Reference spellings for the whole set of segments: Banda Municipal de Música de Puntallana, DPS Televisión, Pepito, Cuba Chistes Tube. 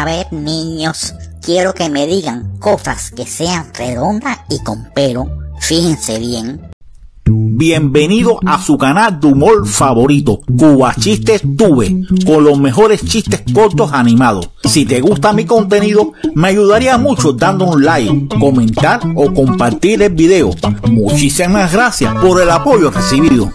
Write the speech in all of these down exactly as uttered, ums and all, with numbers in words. A ver, niños, quiero que me digan cosas que sean redondas y con pelo. Fíjense bien. Bienvenido a su canal de humor favorito, Cuba Chistes Tube, con los mejores chistes cortos animados. Si te gusta mi contenido, me ayudaría mucho dando un like, comentar o compartir el video. Muchísimas gracias por el apoyo recibido.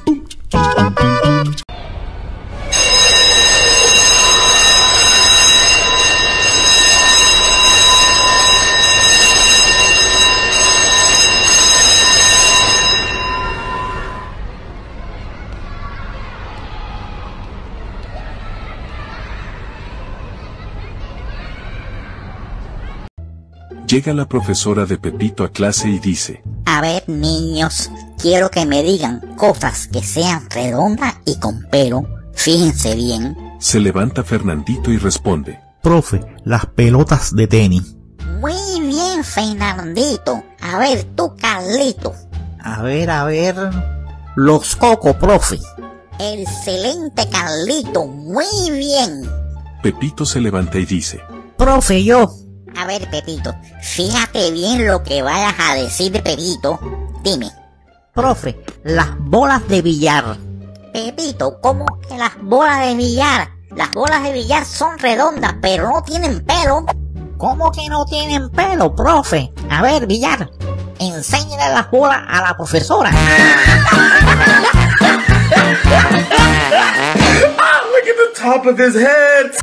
Llega la profesora de Pepito a clase y dice: A ver, niños, quiero que me digan cosas que sean redondas y con pelo. Fíjense bien. Se levanta Fernandito y responde: Profe, las pelotas de tenis. Muy bien, Fernandito. A ver, tú, Carlito. A ver, a ver. Los cocos, profe. Excelente, Carlito. Muy bien. Pepito se levanta y dice: Profe, yo. A ver, Pepito, fíjate bien lo que vayas a decir, Pepito. Dime. Profe, las bolas de billar. Pepito, ¿cómo que las bolas de billar? Las bolas de billar son redondas, pero no tienen pelo. ¿Cómo que no tienen pelo, profe? A ver, billar, enséñale las bolas a la profesora. Oh, look at the top of his head.